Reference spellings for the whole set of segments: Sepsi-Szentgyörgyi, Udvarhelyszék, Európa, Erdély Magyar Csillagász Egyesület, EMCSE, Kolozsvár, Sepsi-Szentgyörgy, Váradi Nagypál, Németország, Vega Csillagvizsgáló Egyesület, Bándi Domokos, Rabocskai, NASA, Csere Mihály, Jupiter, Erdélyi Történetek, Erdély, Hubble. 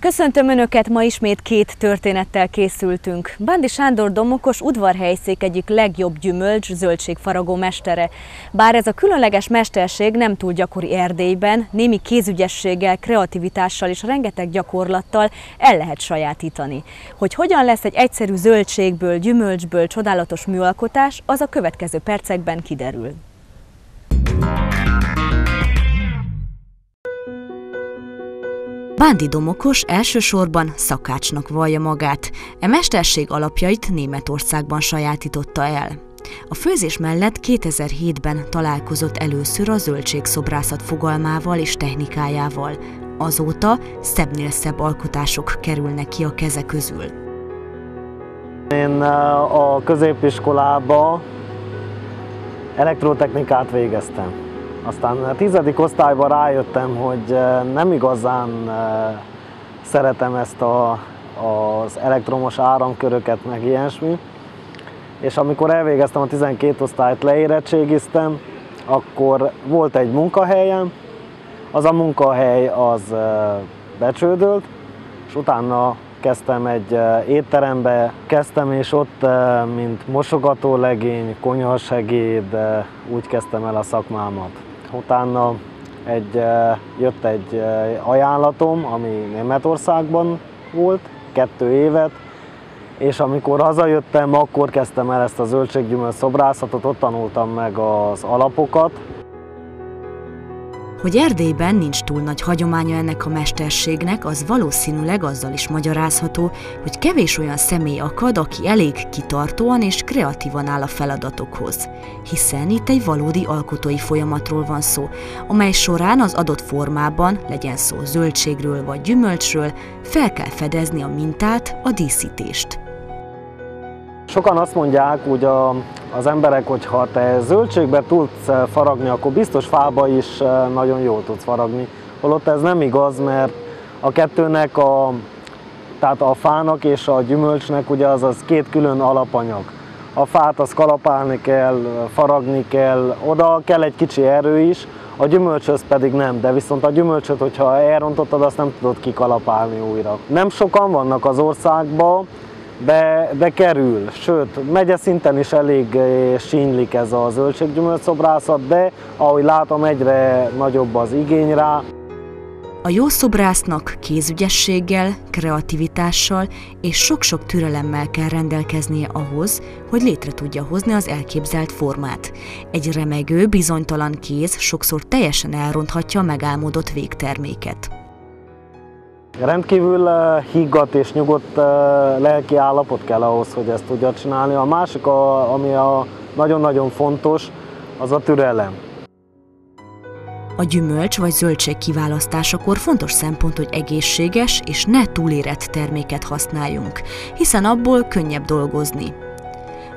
Köszöntöm Önöket, ma ismét két történettel készültünk. Bándi Sándor Domokos Udvarhelyszék egyik legjobb gyümölcs-zöldségfaragó mestere. Bár ez a különleges mesterség nem túl gyakori Erdélyben, némi kézügyességgel, kreativitással és rengeteg gyakorlattal el lehet sajátítani. Hogy hogyan lesz egy egyszerű zöldségből, gyümölcsből csodálatos műalkotás, az a következő percekben kiderül. Bándi Domokos elsősorban szakácsnak vallja magát, e mesterség alapjait Németországban sajátította el. A főzés mellett 2007-ben találkozott először a zöldségszobrászat fogalmával és technikájával. Azóta szebbnél szebb alkotások kerülnek ki a keze közül. Én a középiskolába elektrotechnikát végeztem. Aztán a 10. osztályban rájöttem, hogy nem igazán szeretem ezt az elektromos áramköröket, meg ilyesmi. És amikor elvégeztem a 12. osztályt, leérettségiztem, akkor volt egy munkahelyem, az a munkahely az becsődölt, és utána kezdtem egy étterembe, és ott, mint mosogatólegény, konyhasegéd, úgy kezdtem el a szakmámat. Utána jött egy ajánlatom, ami Németországban volt, 2 évet, és amikor hazajöttem, akkor kezdtem el ezt a zöldséggyümölcs szobrászatot, ott tanultam meg az alapokat. Hogy Erdélyben nincs túl nagy hagyománya ennek a mesterségnek, az valószínűleg azzal is magyarázható, hogy kevés olyan személy akad, aki elég kitartóan és kreatívan áll a feladatokhoz. Hiszen itt egy valódi alkotói folyamatról van szó, amely során az adott formában, legyen szó zöldségről vagy gyümölcsről, fel kell fedezni a mintát, a díszítést. Sokan azt mondják, hogy az emberek, hogy ha te zöldségbe tudsz faragni, akkor biztos fába is nagyon jól tudsz faragni. Holott ez nem igaz, mert a kettőnek, tehát a fának és a gyümölcsnek ugye az két külön alapanyag. A fát azt kalapálni kell, faragni kell, oda kell egy kicsi erő is, a gyümölcshöz pedig nem, de viszont a gyümölcsöt, hogyha elrontottad, azt nem tudod kikalapálni újra. Nem sokan vannak az országban, de kerül, sőt, szinten is elég sínylik ez a zöldséggyümölcs szobrászat, de ahogy látom, egyre nagyobb az igény rá. A jó szobrásznak kézügyességgel, kreativitással és sok-sok türelemmel kell rendelkeznie ahhoz, hogy létre tudja hozni az elképzelt formát. Egy remegő, bizonytalan kéz sokszor teljesen elronthatja a megálmodott végterméket. Rendkívül higgadt és nyugodt lelki állapot kell ahhoz, hogy ezt tudja csinálni. A másik, ami nagyon-nagyon fontos, az a türelem. A gyümölcs vagy zöldség kiválasztásakor fontos szempont, hogy egészséges és ne túlérett terméket használjunk, hiszen abból könnyebb dolgozni.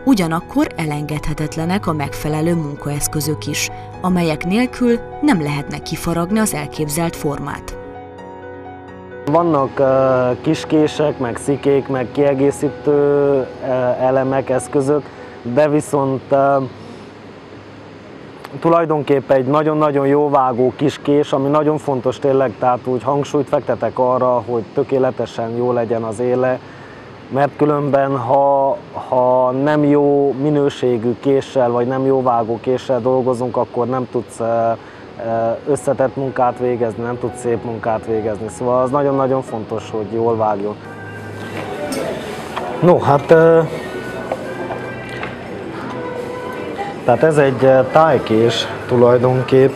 Ugyanakkor elengedhetetlenek a megfelelő munkaeszközök is, amelyek nélkül nem lehetne kifaragni az elképzelt formát. Vannak kiskések, meg szikék, meg kiegészítő elemek, eszközök, de viszont tulajdonképpen egy nagyon-nagyon jó vágó kiskés, ami nagyon fontos tényleg, tehát úgy hangsúlyt fektetek arra, hogy tökéletesen jó legyen az éle, mert különben, ha nem jó minőségű késsel, vagy nem jó vágó késsel dolgozunk, akkor nem tudsz összetett munkát végezni, nem tud szép munkát végezni, szóval az nagyon-nagyon fontos, hogy jól vágjon. No, hát tehát ez egy tájkés tulajdonképp,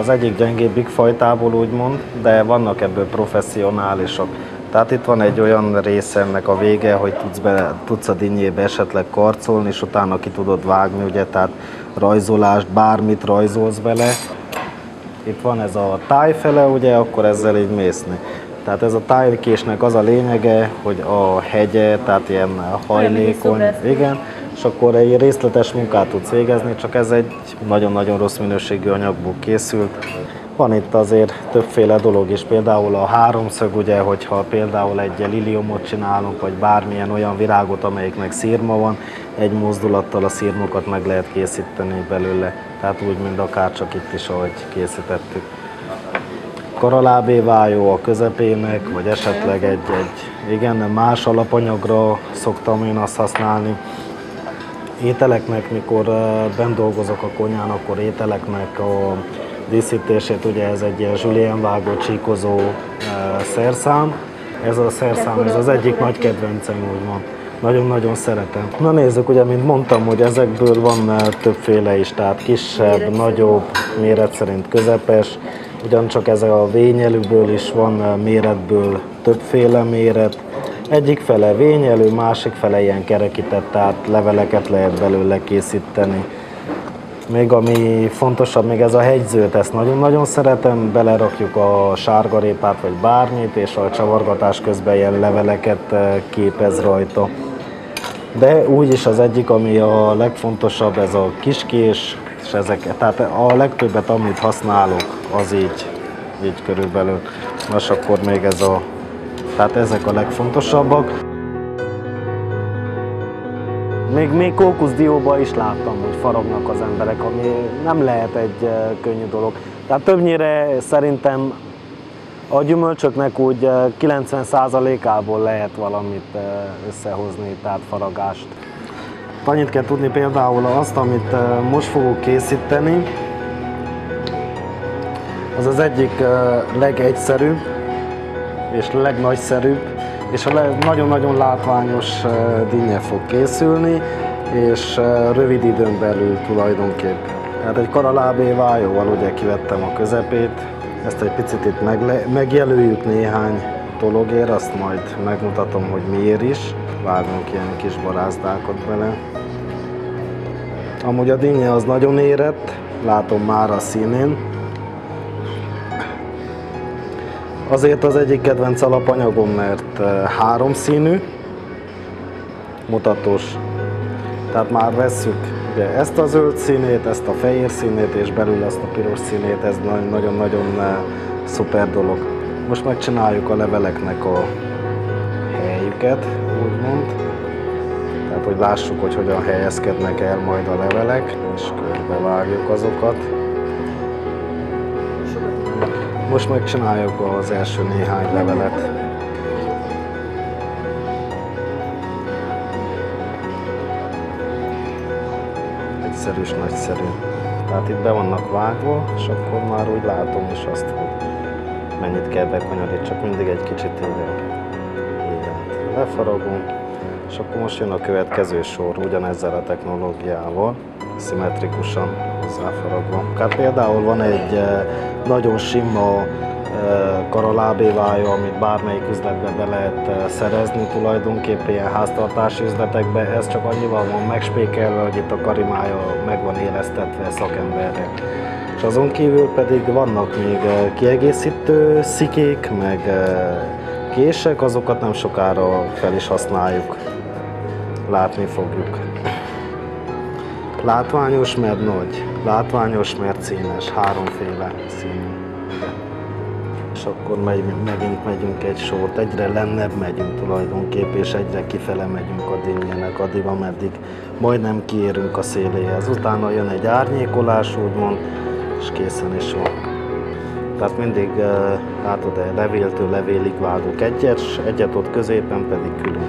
az egyik gyengébbik fajtából úgymond, de vannak ebből professzionálisok. Tehát itt van egy olyan része ennek a vége, hogy tudsz a dinnyébe esetleg karcolni, és utána ki tudod vágni, ugye, tehát rajzolást, bármit rajzolsz vele. Itt van ez a tájfele, ugye, akkor ezzel így mészni. Tehát ez a tájkésnek az a lényege, hogy a hegye, tehát ilyen hajlékony, igen, és akkor egy részletes munkát tudsz végezni, csak ez egy nagyon-nagyon rossz minőségű anyagból készült. Van itt azért többféle dolog is, például a háromszög, ugye, hogyha például egy liliumot csinálunk, vagy bármilyen olyan virágot, amelyiknek szírma van, egy mozdulattal a szírmokat meg lehet készíteni belőle, tehát úgy, mint akár csak itt is, ahogy készítettük. karalábévájó a közepének, vagy esetleg egy más alapanyagra szoktam én azt használni. Ételeknek, mikor bent dolgozok a konyhán, akkor ételeknek a díszítését, ugye ez egy ilyen julienne vágó, csíkozó szerszám. Ez a szerszám, ez az egyik nagy kedvencem, úgymond. Nagyon-nagyon szeretem. Na nézzük, ugye, mint mondtam, hogy ezekből van többféle is, tehát kisebb, nagyobb, méret szerint közepes. Ugyancsak ez a vényelőből is van méretből többféle méret. Egyik fele vényelő, másik fele ilyen kerekített, tehát leveleket lehet belőle készíteni. Még ami fontosabb, még ez a hegyzőt, ezt nagyon-nagyon szeretem, belerakjuk a sárgarépát vagy bármit, és a csavargatás közben ilyen leveleket képez rajta. De úgyis az egyik, ami a legfontosabb, ez a kiskés, és ezeket, tehát a legtöbbet, amit használok, az így körülbelül. Most akkor még tehát ezek a legfontosabbak. Még kókuszdióban is láttam, hogy faragnak az emberek, ami nem lehet egy könnyű dolog. Tehát többnyire szerintem a gyümölcsöknek úgy 90%-ából lehet valamit összehozni, tehát faragást. Annyit kell tudni például azt, amit most fogok készíteni, az az egyik legegyszerűbb és legnagyszerűbb, és nagyon-nagyon látványos dinnye fog készülni, és rövid időn belül tulajdonképp. Hát egy karalábévájóval ugye kivettem a közepét, ezt egy picit itt megjelöljük néhány dologért, azt majd megmutatom, hogy miért is. Vágunk ilyen kis barázdákat bele. Amúgy a dinnye az nagyon érett, látom már a színén. Azért az egyik kedvenc alapanyagom, mert háromszínű, mutatós. Tehát már vesszük ugye ezt a zöld színét, ezt a fehér színét, és belül ezt a piros színét, ez nagyon-nagyon szuper dolog. Most megcsináljuk a leveleknek a helyüket, úgymond. Tehát, hogy lássuk, hogy hogyan helyezkednek el majd a levelek, és körbevágjuk azokat. Most megcsináljuk az első néhány levelet. Egyszerűs, nagyszerű. Tehát itt be vannak vágva, és akkor már úgy látom is azt, hogy mennyit kell bekonyolítani, csak mindig egy kicsit így lefaragunk. És akkor most jön a következő sor, ugyanezzel a technológiával, szimmetrikusan hozzáfaragva. Hát például van egy nagyon sima karalábévája, amit bármelyik üzletbe be lehet szerezni, tulajdonképpen ilyen háztartási üzletekbe. Ez csak annyival van megspékelve, hogy itt a karimája meg van élesztetve szakemberre. És azon kívül pedig vannak még kiegészítő szikék, meg kések, azokat nem sokára fel is használjuk, látni fogjuk. Látványos, mert nagy. Látványos, mert színes. Háromféle színű. És akkor megyünk egy sort. Egyre lennebb megyünk tulajdonképp, és egyre kifele megyünk a dinnyének, addig, ameddig majdnem kiérünk a széléhez. Utána jön egy árnyékolás, úgymond, és készen is van. Tehát mindig, látod, de levéltől levélig vágok egyet ott középen pedig külön.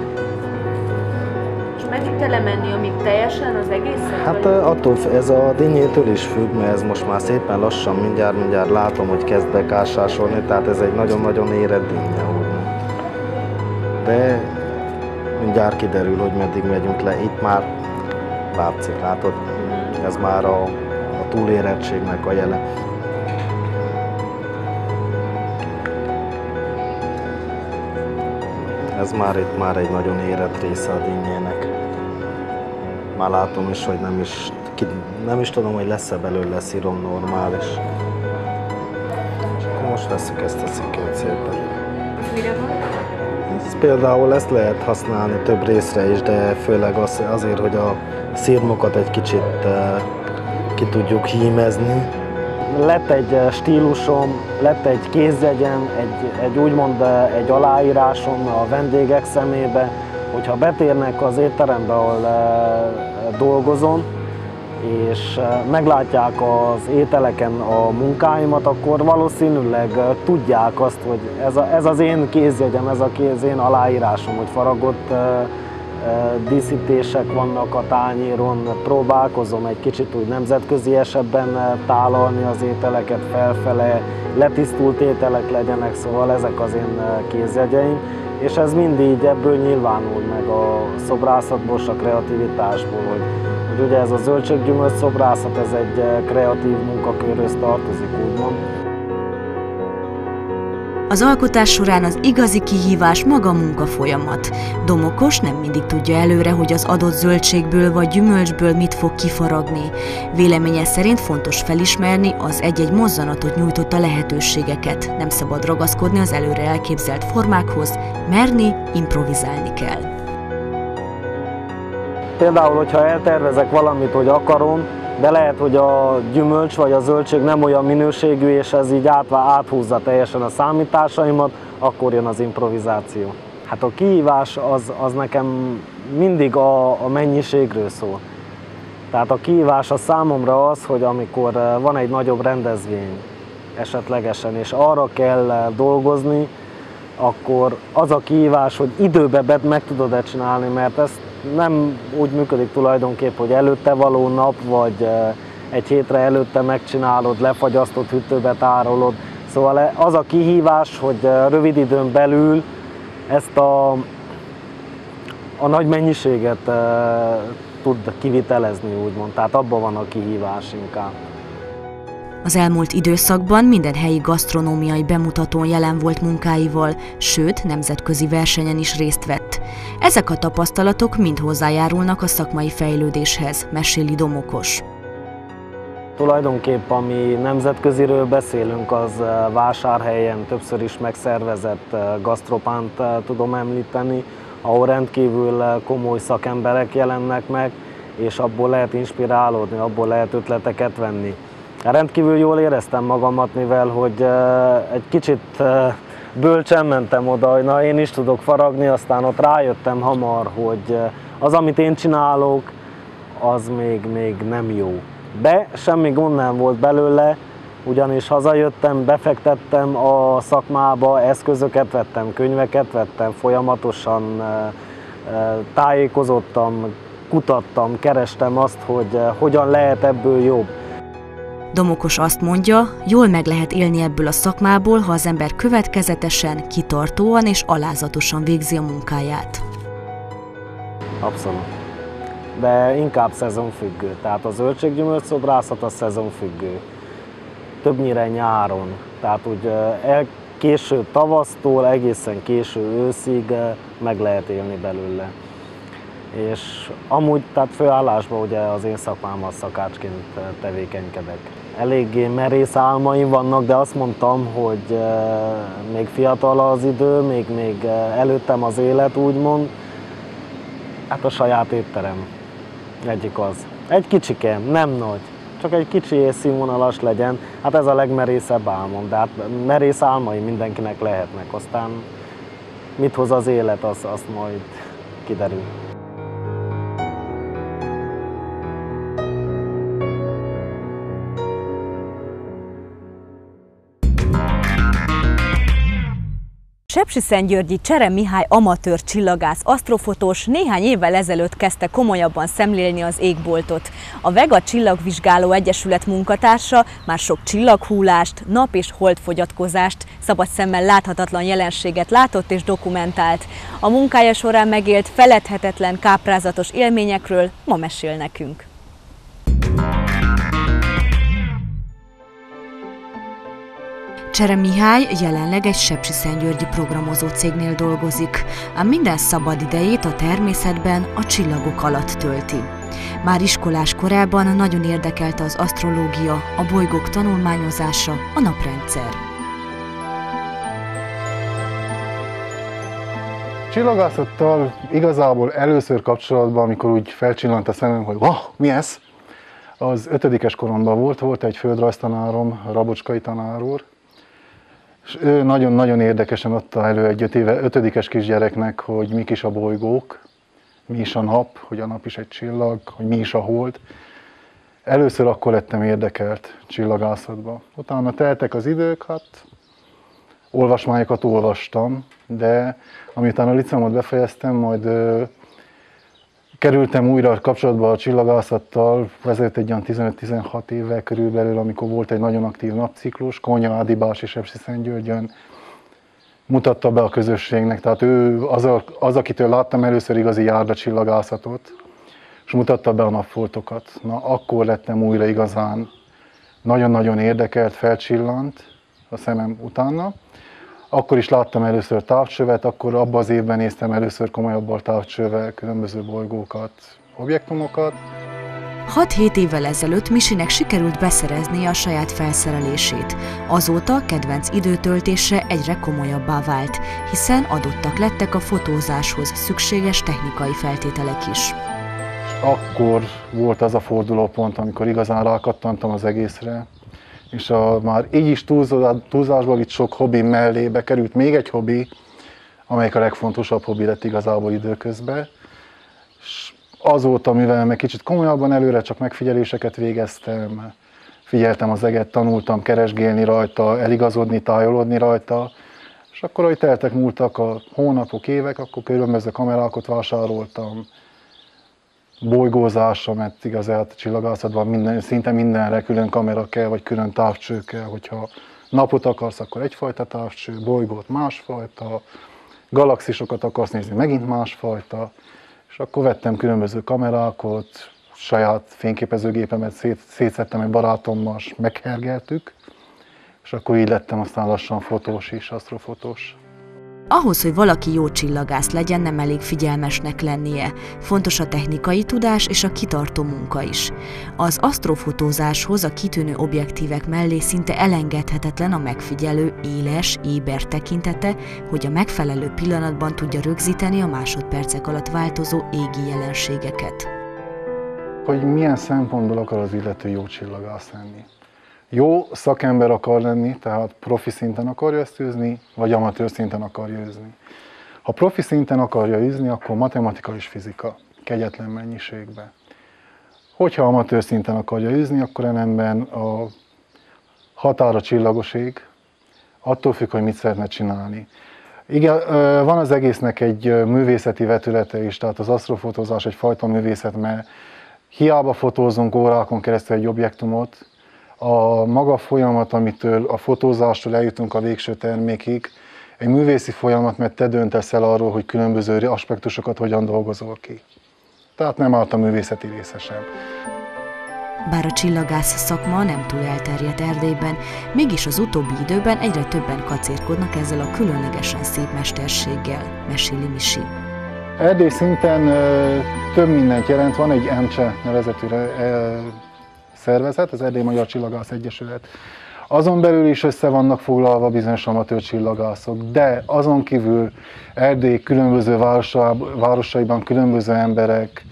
Meddig kell lemenni, amíg teljesen az egészen? Hát attól, ez a dinnyétől is függ, mert ez most már szépen lassan, mindjárt látom, hogy kezd bekásásolni, tehát ez egy nagyon-nagyon érett dinnye. De mindjárt kiderül, hogy meddig megyünk le. Itt már látszik, látod, ez már a túlérettségnek a jele. Ez már itt egy nagyon érett része a dinnyének. Már látom is, hogy nem is tudom, hogy lesz-e belőle szírom normális. És akkor most veszük ezt a szikét szépen. Például ezt lehet használni több részre is, de főleg azért, hogy a szirmokat egy kicsit ki tudjuk hímezni. Lett egy stílusom, lett egy kézjegyem, egy úgymond egy aláírásom a vendégek szemébe, hogyha betérnek az étterembe, ahol dolgozom, és meglátják az ételeken a munkáimat, akkor valószínűleg tudják azt, hogy ez az én kézjegyem, ez az én aláírásom, hogy faragott díszítések vannak a tányéron, próbálkozom egy kicsit úgy nemzetköziesebben tálalni az ételeket felfele, letisztult ételek legyenek, szóval ezek az én kézjegyeim, és ez mindig ebből nyilvánul meg a szobrászatból, a kreativitásból, hogy ugye ez a zöldséggyümölcs szobrászat, ez egy kreatív munkakörhöz tartozik, úgymond. Az alkotás során az igazi kihívás maga munkafolyamat. Domokos nem mindig tudja előre, hogy az adott zöldségből vagy gyümölcsből mit fog kifaragni. Véleménye szerint fontos felismerni az egy-egy mozzanatot nyújtotta lehetőségeket. Nem szabad ragaszkodni az előre elképzelt formákhoz, merni, improvizálni kell. Például, hogyha eltervezek valamit, hogy akarom, de lehet, hogy a gyümölcs vagy a zöldség nem olyan minőségű, és ez így áthúzza teljesen a számításaimat, akkor jön az improvizáció. Hát a kihívás az nekem mindig a mennyiségről szól. Tehát a kihívás a számomra az, hogy amikor van egy nagyobb rendezvény esetlegesen, és arra kell dolgozni, akkor az a kihívás, hogy időben meg tudod-e csinálni, mert ezt nem úgy működik tulajdonképp, hogy előtte való nap, vagy egy hétre előtte megcsinálod, lefagyasztod, hűtőbe tárolod. Szóval az a kihívás, hogy rövid időn belül ezt a nagy mennyiséget tud kivitelezni, úgymond. Tehát abban van a kihívás inkább. Az elmúlt időszakban minden helyi gasztronómiai bemutatón jelen volt munkáival, sőt, nemzetközi versenyen is részt vett. Ezek a tapasztalatok mind hozzájárulnak a szakmai fejlődéshez, meséli Domokos. Tulajdonképp, ami nemzetköziről beszélünk, az Vásárhelyen többször is megszervezett gasztropánt tudom említeni, ahol rendkívül komoly szakemberek jelennek meg, és abból lehet inspirálódni, abból lehet ötleteket venni. Rendkívül jól éreztem magamat, mivel hogy egy kicsit bölcsen mentem oda, hogy na, én is tudok faragni, aztán ott rájöttem hamar, hogy az, amit én csinálok, az még nem jó. De semmi gond nem volt belőle, ugyanis hazajöttem, befektettem a szakmába, eszközöket vettem, könyveket vettem, folyamatosan tájékozottam, kutattam, kerestem azt, hogy hogyan lehet ebből jobb. Domokos azt mondja, jól meg lehet élni ebből a szakmából, ha az ember következetesen, kitartóan és alázatosan végzi a munkáját. Abszolút. De inkább szezonfüggő. Tehát a zöldséggyümölcs szobrászat a szezonfüggő. Többnyire nyáron. Tehát úgy késő tavasztól egészen késő őszig meg lehet élni belőle. És amúgy, tehát főállásban ugye az én szakmámmal szakácsként tevékenykedek. Eléggé merész álmaim vannak, de azt mondtam, hogy még fiatal az idő, még előttem az élet, úgymond. Hát a saját étterem egyik az. Egy kicsike, nem nagy, csak egy kicsi és színvonalas legyen. Hát ez a legmerészebb álmom, de hát merész álmai mindenkinek lehetnek. Aztán mit hoz az élet, azt majd kiderül. Sepsi-Szentgyörgyi Csere Mihály amatőr csillagász, asztrofotós néhány évvel ezelőtt kezdte komolyabban szemlélni az égboltot. A Vega Csillagvizsgáló Egyesület munkatársa már sok csillaghullást, nap- és holdfogyatkozást, szabad szemmel láthatatlan jelenséget látott és dokumentált. A munkája során megélt feledhetetlen káprázatos élményekről ma mesél nekünk. Csere Mihály jelenleg egy Sepsi-Szentgyörgyi programozó cégnél dolgozik, ám minden szabad idejét a természetben, a csillagok alatt tölti. Már iskolás korában nagyon érdekelte az asztrológia, a bolygók tanulmányozása, a naprendszer. Csillagászattal igazából először kapcsolatban, amikor úgy felcsillant a szemem, hogy wow, mi ez? Az 5. koromban volt egy földrajztanárom, Rabocskai tanár úr, és ő nagyon-nagyon érdekesen adta elő egy 5 éves kisgyereknek, hogy mik is a bolygók, mi is a nap, hogy a nap is egy csillag, hogy mi is a hold. Először akkor lettem érdekelt csillagászatba. Utána teltek az idők, hát olvasmányokat olvastam, de amiután a liceumot befejeztem, majd kerültem újra kapcsolatba a csillagászattal, ezelőtt egy olyan 15-16 évvel körülbelül, amikor volt egy nagyon aktív napciklus, Konyhádibás és Sepsi-Szentgyörgyön mutatta be a közösségnek, tehát ő az, akitől láttam először igazi járdacillagászatot, és mutatta be a napfoltokat. Na, akkor lettem újra igazán nagyon-nagyon érdekelt, felcsillant a szemem utána. Akkor is láttam először távcsövet, akkor abban az évben néztem először komolyabban távcsővel különböző bolygókat, objektumokat. 6-7 évvel ezelőtt Misinek sikerült beszereznie a saját felszerelését. Azóta kedvenc időtöltése egyre komolyabbá vált, hiszen adottak lettek a fotózáshoz szükséges technikai feltételek is. Akkor volt az a fordulópont, amikor igazán rákattantam az egészre, és már így is túlzásban itt sok hobbi mellé bekerült még egy hobbi, amelyik a legfontosabb hobbi lett igazából időközben. És azóta, mivel meg kicsit komolyabban előre csak megfigyeléseket végeztem, figyeltem az eget, tanultam keresgélni rajta, eligazodni, tájolódni rajta, és akkor, ahogy teltek múltak a hónapok, évek, akkor különböző kamerákat vásároltam, bolygózásra, mert igazán csillagászatban szinte mindenre külön kamera kell, vagy külön távcső kell. Hogyha napot akarsz, akkor egyfajta távcső, bolygót másfajta, galaxisokat akarsz nézni, megint másfajta. És akkor vettem különböző kamerákat, saját fényképezőgépemet szétszettem egy barátommal, és meghergeltük, és akkor így lettem aztán lassan fotós és asztrofotós. Ahhoz, hogy valaki jó csillagász legyen, nem elég figyelmesnek lennie. Fontos a technikai tudás és a kitartó munka is. Az asztrofotózáshoz a kitűnő objektívek mellé szinte elengedhetetlen a megfigyelő éles, éber tekintete, hogy a megfelelő pillanatban tudja rögzíteni a másodpercek alatt változó égi jelenségeket. Hogy milyen szempontból akar az illető jó csillagász lenni? Jó szakember akar lenni, tehát profi szinten akarja ezt űzni, vagy amatőr szinten akarja űzni. Ha profi szinten akarja űzni, akkor matematika és fizika, kegyetlen mennyiségben. Hogyha amatőr szinten akarja űzni, akkor ellenben a határa csillagoség, attól függ, hogy mit szeretne csinálni. Igen, van az egésznek egy művészeti vetülete is, tehát az asztrofotózás egyfajta művészet, mert hiába fotózunk órákon keresztül egy objektumot, a maga folyamat, amitől a fotózástól eljutunk a végső termékig, egy művészi folyamat, mert te döntesz el arról, hogy különböző aspektusokat hogyan dolgozol ki. Tehát nem állt a művészeti része sem. Bár a csillagász szakma nem túl elterjedt Erdélyben, mégis az utóbbi időben egyre többen kacérkodnak ezzel a különlegesen szép mesterséggel, meséli Misi. Erdély szinten több mindent jelent, van egy EMCSE nevezetűre szervezet, az Erdély Magyar Csillagász Egyesület. Azon belül is össze vannak foglalva bizonyos amatőr csillagászok, de azon kívül Erdély különböző városaiban különböző emberek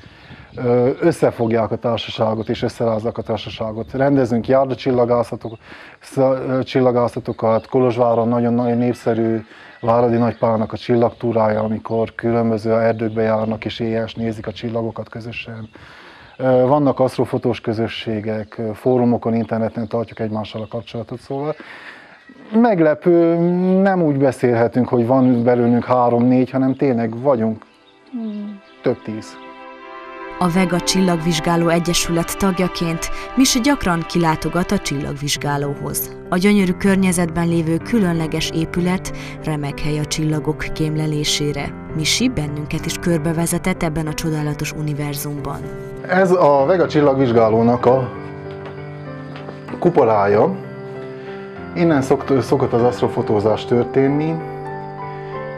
összefogják a társaságot és összerázzák a társaságot. Rendezünk járdacsillászatokat, Kolozsváron nagyon-nagyon népszerű Váradi Nagypálnak a csillagtúrája, amikor különböző erdőkbe járnak és éjjel nézik a csillagokat közösen. Vannak asztrofotós közösségek, fórumokon, interneten tartjuk egymással a kapcsolatot, szóval meglepő, nem úgy beszélhetünk, hogy van belőlünk 3-4, hanem tényleg vagyunk több 10. A Vega Csillagvizsgáló Egyesület tagjaként Misi gyakran kilátogat a csillagvizsgálóhoz. A gyönyörű környezetben lévő különleges épület remek hely a csillagok kémlelésére. Misi bennünket is körbevezetett ebben a csodálatos univerzumban. Ez a Vega Csillagvizsgálónak a kupolája. Innen szokott az asztrofotózás történni.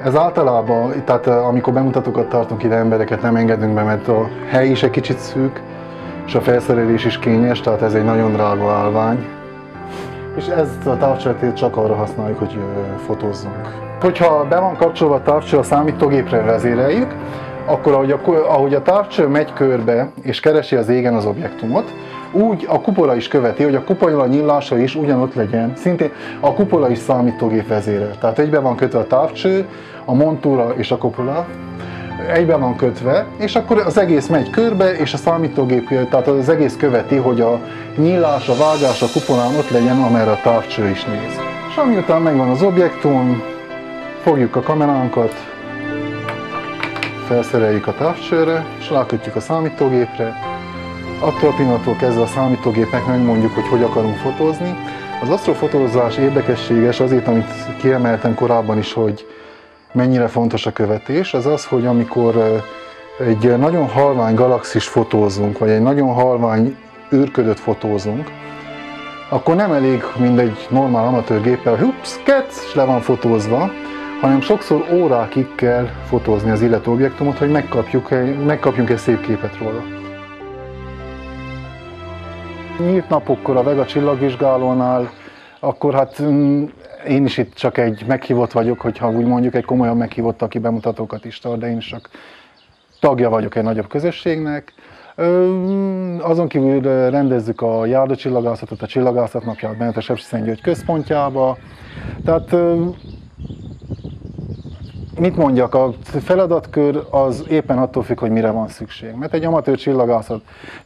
Ez általában, tehát amikor bemutatókat tartunk ide, embereket nem engedünk be, mert a hely is egy kicsit szűk, és a felszerelés is kényes, tehát ez egy nagyon drága állvány. És ezt a távcsövet csak arra használjuk, hogy fotózzunk. Hogyha be van kapcsolva a távcső, a számítógépre vezéreljük, akkor ahogy a távcső megy körbe és keresi az égen az objektumot, úgy a kupola is követi, hogy a kupola nyílása is ugyanott legyen. Szintén a kupola is számítógép vezérel. Tehát egybe van kötve a távcső, a montúra és a kupola. egybe van kötve, és akkor az egész megy körbe, és a számítógép, tehát az egész követi, hogy a nyílás, a vágás, a kuponán ott legyen, amerre a távcső is néz. És amiután megvan az objektum, fogjuk a kameránkat, felszereljük a távcsőre, és rákötjük a számítógépre. Attól a pillanattól kezdve a számítógépnek megmondjuk, hogy akarunk fotózni. Az asztrofotózás érdekességes azért, amit kiemeltem korábban is, hogy mennyire fontos a követés, az az, hogy amikor egy nagyon halvány galaxis fotózunk, vagy egy nagyon halvány űrködöt fotózunk, akkor nem elég, mint egy normál amatőr géppel, hups, kec, és le van fotózva, hanem sokszor órákig kell fotózni az illető objektumot, hogy megkapjunk egy szép képet róla. Nyílt napokkor a Vega Csillagvizsgálónál, akkor hát én is itt csak egy meghívott vagyok, hogyha úgy mondjuk egy komolyan meghívott, aki bemutatókat is tart, de én is csak tagja vagyok egy nagyobb közösségnek. Azon kívül rendezzük a járdacillagászatot, a Csillagászat Napját bent a Sepsi-Szentgyörgyi központjába. Tehát mit mondjak, a feladatkör az éppen attól függ, hogy mire van szükség. Mert egy amatőr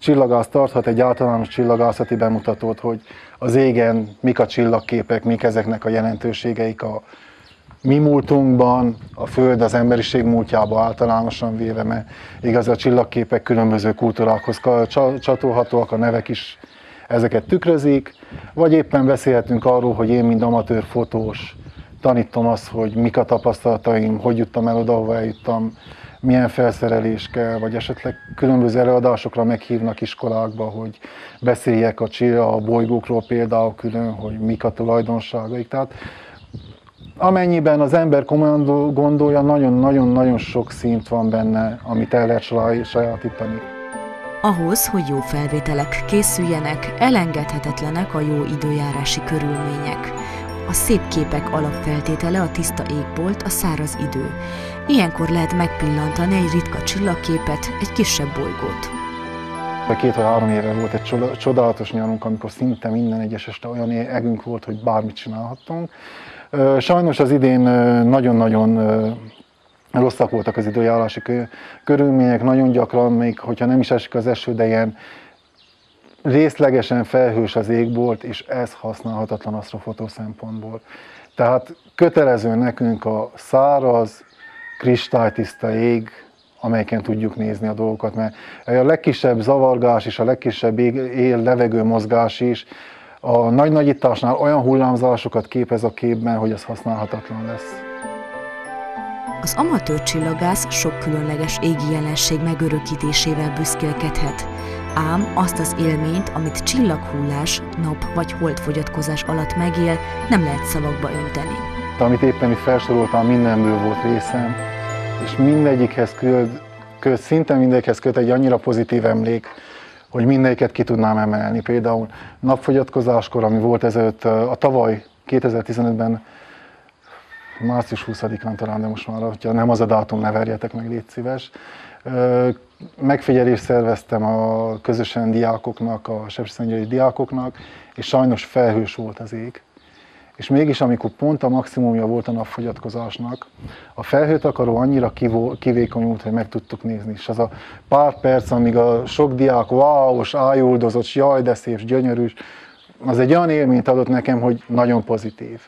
csillagász tarthat egy általános csillagászati bemutatót, hogy az égen mik a csillagképek, mik ezeknek a jelentőségeik a mi múltunkban, a Föld az emberiség múltjába általánosan véve, mert igaz, a csillagképek különböző kultúrákhoz csatolhatóak, a nevek is ezeket tükrözik, vagy éppen beszélhetünk arról, hogy én, mint amatőr fotós, tanítom azt, hogy mik a tapasztalataim, hogy juttam el oda, hova eljuttam, milyen felszerelés kell, vagy esetleg különböző előadásokra meghívnak iskolákba, hogy beszéljek a bolygókról például külön, hogy mik a tulajdonságaik. Tehát amennyiben az ember komolyan gondolja, nagyon-nagyon-nagyon sok szint van benne, amit el lehet sajátítani. Ahhoz, hogy jó felvételek készüljenek, elengedhetetlenek a jó időjárási körülmények. A szép képek alapfeltétele a tiszta égbolt, a száraz idő. Ilyenkor lehet megpillantani egy ritka csillagképet, egy kisebb bolygót. 2 vagy 3 éve volt egy csodálatos nyarunk, amikor szinte minden egyes este olyan egünk volt, hogy bármit csinálhattunk. Sajnos az idén nagyon-nagyon rosszak voltak az időjárási körülmények, nagyon gyakran, még hogyha nem is esik az eső, de ilyen részlegesen felhős az égbolt, és ez használhatatlan asztrofotó szempontból. Tehát kötelező nekünk a száraz, kristálytiszta ég, amelyiken tudjuk nézni a dolgokat, mert a legkisebb zavargás és a legkisebb levegő mozgás is a nagy nagyításnál olyan hullámzásokat képez a képben, hogy ez használhatatlan lesz. Az amatőr csillagász sok különleges égi jelenség megörökítésével büszkélkedhet. Ám azt az élményt, amit csillaghullás, nap vagy holdfogyatkozás alatt megél, nem lehet szavakba önteni. Amit éppen itt felsoroltam, mindenből volt részem, és mindegyikhez szinte mindegyikhez köt egy annyira pozitív emlék, hogy mindegyiket ki tudnám emelni. Például napfogyatkozáskor, ami volt ezelőtt, a tavaly 2015-ben, március 20-án talán, de most már, hogyha nem az a dátum, ne verjetek meg, légy szíves. Megfigyelést szerveztem a közösen diákoknak, a Sepsi-Szentgyörgyi diákoknak, és sajnos felhős volt az ég. És mégis, amikor pont a maximumja volt a napfogyatkozásnak, a felhőtakaró annyira kivékonyult, hogy meg tudtuk nézni. És az a pár perc, amíg a sok diák wow-os, ájuldozott, jaj, de szép, gyönyörűs, az egy olyan élményt adott nekem, hogy nagyon pozitív.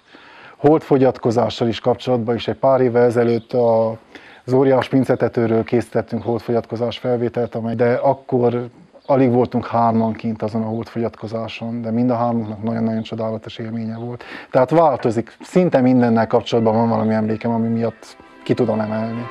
Holdfogyatkozással is kapcsolatban is egy pár évvel ezelőtt az óriás pincetetőről készítettünk holdfogyatkozás felvételt, de akkor alig voltunk 3-an kint azon a holdfogyatkozáson, de mind a 3-unknak nagyon-nagyon csodálatos élménye volt. Tehát változik, szinte mindennel kapcsolatban van valami emlékem, ami miatt ki tudom emelni.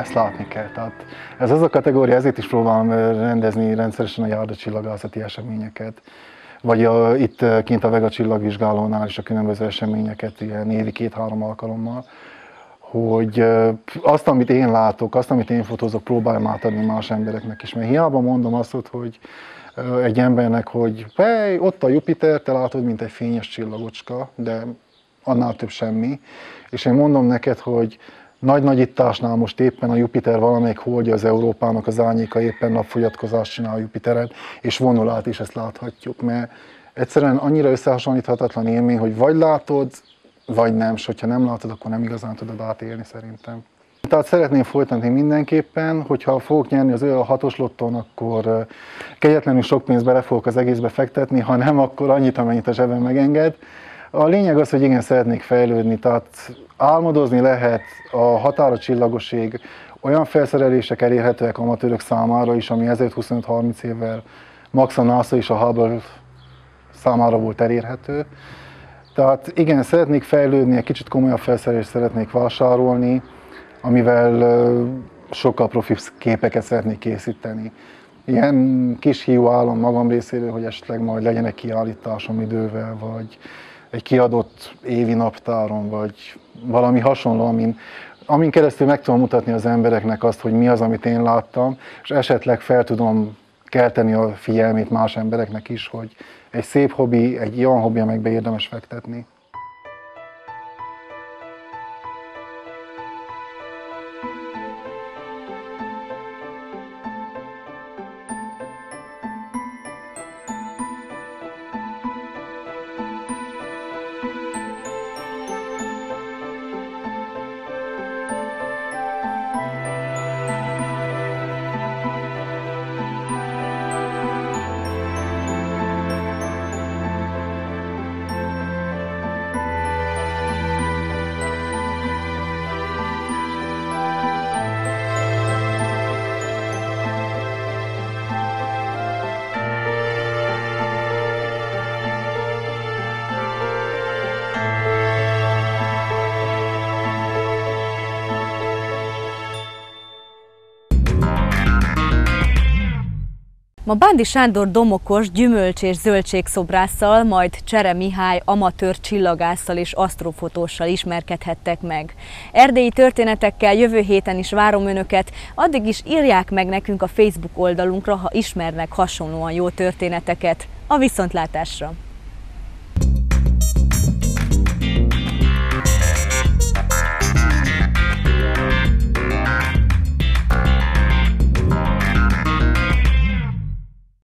Ezt látni kell. Tehát ez az a kategória, ezért is próbálom rendezni rendszeresen a járdacsillagászati eseményeket, vagy itt kint a Vega Csillagvizsgálónál is a különböző eseményeket ilyen évi 2-3 alkalommal, hogy azt, amit én látok, azt, amit én fotózok, próbáljam átadni más embereknek is. Mert hiába mondom azt, hogy egy embernek, hogy hely, ott a Jupiter, te látod, mint egy fényes csillagocska, de annál több semmi. És én mondom neked, hogy nagy nagyításnál most éppen a Jupiter valamelyik holdja az Európának, az árnyéka éppen napfogyatkozást csinál a Jupiteren, és vonul át is, ezt láthatjuk, mert egyszerűen annyira összehasonlíthatatlan élmény, hogy vagy látod, vagy nem, és hogyha nem látod, akkor nem igazán tudod átélni szerintem. Tehát szeretném folytatni mindenképpen, hogyha fogok nyerni az a 6-os lottón, akkor kegyetlenül sok pénzt bele fogok az egészbe fektetni, ha nem, akkor annyit, amennyit a zsebem megenged. A lényeg az, hogy igen, szeretnék fejlődni, tehát álmodozni lehet, a határa csillagoség, olyan felszerelések elérhetőek amatőrök számára is, ami ezelőtt 25-30 évvel max a NASA és a Hubble számára volt elérhető. Tehát igen, szeretnék fejlődni, egy kicsit komolyabb felszerelést szeretnék vásárolni, amivel sokkal profi képeket szeretnék készíteni. Ilyen kis hiú állam magam részéről, hogy esetleg majd legyen egy kiállításom idővel, vagy egy kiadott évi naptáron, vagy valami hasonló, amin keresztül meg tudom mutatni az embereknek azt, hogy mi az, amit én láttam, és esetleg fel tudom kelteni a figyelmét más embereknek is, hogy egy szép hobbi, egy ilyen hobbi, amelyikbe érdemes fektetni. Ma Bándi Sándor Domokos gyümölcs- és zöldségszobrásszal, majd Csere Mihály amatőr csillagásszal és asztrofotóssal ismerkedhettek meg. Erdélyi történetekkel jövő héten is várom Önöket, addig is írják meg nekünk a Facebook oldalunkra, ha ismernek hasonlóan jó történeteket. A viszontlátásra!